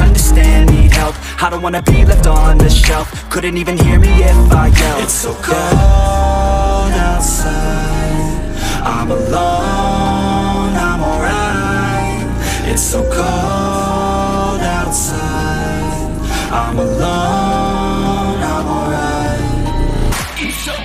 understand, need help. I don't wanna be left on the shelf. Couldn't even hear me if I yelled. It's so cold outside, I'm alone, I'm alright. It's so cold outside, I'm alone, I'm alright. It's so cold.